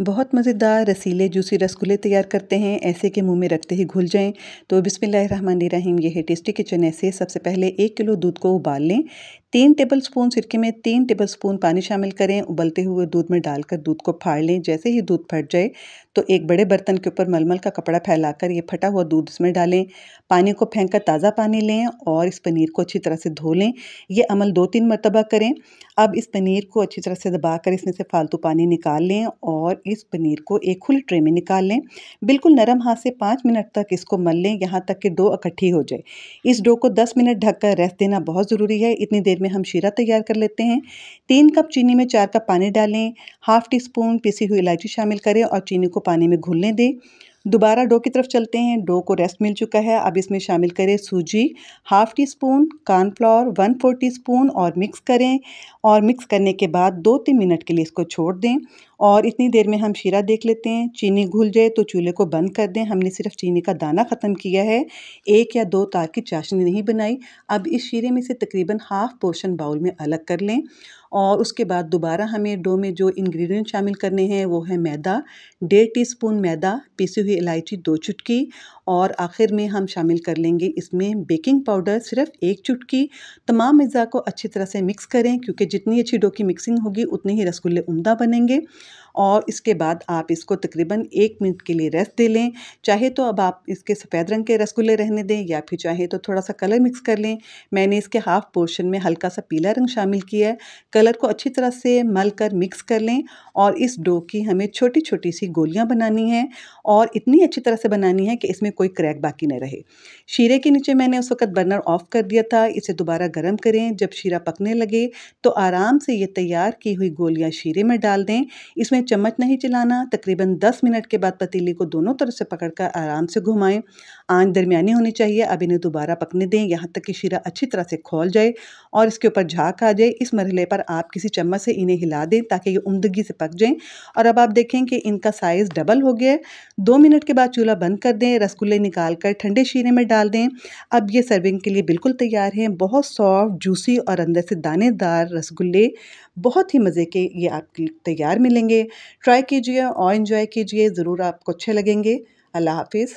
बहुत मज़ेदार रसीले जूसी रसगुल्ले तैयार करते हैं, ऐसे के मुंह में रखते ही घुल जाएं। तो बिस्मिल्लाहिर्रहमानिर्रहीम, ये है टेस्टी किचन ऐसे। सबसे पहले 1 किलो दूध को उबाल लें। 3 टेबलस्पून सिरके में 3 टेबलस्पून पानी शामिल करें। उबलते हुए दूध में डालकर दूध को फाड़ लें। जैसे ही दूध फट जाए तो एक बड़े बर्तन के ऊपर मलमल का कपड़ा फैलाकर ये फटा हुआ दूध इसमें डालें। पानी को फेंक कर ताज़ा पानी लें और इस पनीर को अच्छी तरह से धो लें। ये अमल 2-3 मरतबा करें। अब इस पनीर को अच्छी तरह से दबा कर इसमें से फालतू पानी निकाल लें और इस पनीर को एक खुली ट्रे में निकाल लें। बिल्कुल नरम हाथ से 5 मिनट तक इसको मल लें, यहाँ तक कि डो इकट्ठी हो जाए। इस डो को 10 मिनट ढककर रेस्ट देना बहुत ज़रूरी है। इतनी देर में हम शीरा तैयार कर लेते हैं। 3 कप चीनी में 4 कप पानी डालें। ½ टीस्पून पिसी हुई इलायची शामिल करें और चीनी को पानी में घुलने दें। दोबारा डो की तरफ चलते हैं। डो को रेस्ट मिल चुका है। अब इसमें शामिल करें सूजी, ½ टीस्पून कॉर्नफ्लोर, 1/4 टीस्पून और मिक्स करें। और मिक्स करने के बाद 2-3 मिनट के लिए इसको छोड़ दें। और इतनी देर में हम शीरा देख लेते हैं। चीनी घुल जाए तो चूल्हे को बंद कर दें। हमने सिर्फ चीनी का दाना ख़त्म किया है, 1 या 2 तार की चाशनी नहीं बनाई। अब इस शीरे में से तकरीबन हाफ पोर्शन बाउल में अलग कर लें। और उसके बाद दोबारा हमें डो में जो इंग्रेडिएंट शामिल करने हैं वो है मैदा, 1.5 टीस्पून मैदा, पिसी हुई इलायची 2 चुटकी और आखिर में हम शामिल कर लेंगे इसमें बेकिंग पाउडर, सिर्फ 1 चुटकी। तमाम अज़ा को अच्छी तरह से मिक्स करें क्योंकि जितनी अच्छी डो की मिक्सिंग होगी उतने ही रसगुल्ले उम्दा बनेंगे। और इसके बाद आप इसको तकरीबन 1 मिनट के लिए रेस्ट दे लें। चाहे तो अब आप इसके सफ़ेद रंग के रसगुल्ले रहने दें या फिर चाहे तो थोड़ा सा कलर मिक्स कर लें। मैंने इसके हाफ पोर्शन में हल्का सा पीला रंग शामिल किया है। कलर को अच्छी तरह से मल कर मिक्स कर लें। और इस डो की हमें छोटी छोटी सी गोलियाँ बनानी हैं और इतनी अच्छी तरह से बनानी है कि इसमें कोई क्रैक बाकी न रहे। शीरे के नीचे मैंने उस वक्त बर्नर ऑफ कर दिया था। इसे दोबारा गर्म करें। जब शीरा पकने लगे तो आराम से ये तैयार की हुई गोलियाँ शीरे में डाल दें। इसमें चम्मच नहीं चलाना। तकरीबन 10 मिनट के बाद पतीली को दोनों तरफ से पकड़कर आराम से घुमाएं। आंच दरमियानी होनी चाहिए। अब इन्हें दोबारा पकने दें यहाँ तक कि शीरा अच्छी तरह से खोल जाए और इसके ऊपर झाग आ जाए। इस मरहले पर आप किसी चम्मच से इन्हें हिला दें ताकि ये उम्दगी से पक जाएं। और अब आप देखें कि इनका साइज़ डबल हो गया है। 2 मिनट के बाद चूल्हा बंद कर दें। रसगुल्ले निकाल कर ठंडे शीरे में डाल दें। अब ये सर्विंग के लिए बिल्कुल तैयार हैं। बहुत सॉफ्ट, जूसी और अंदर से दानेदार रसगुल्ले, बहुत ही मज़े के ये आपके तैयार मिलेंगे। ट्राई कीजिए और एंजॉय कीजिए, ज़रूर आपको अच्छे लगेंगे। अल्लाह हाफिज़।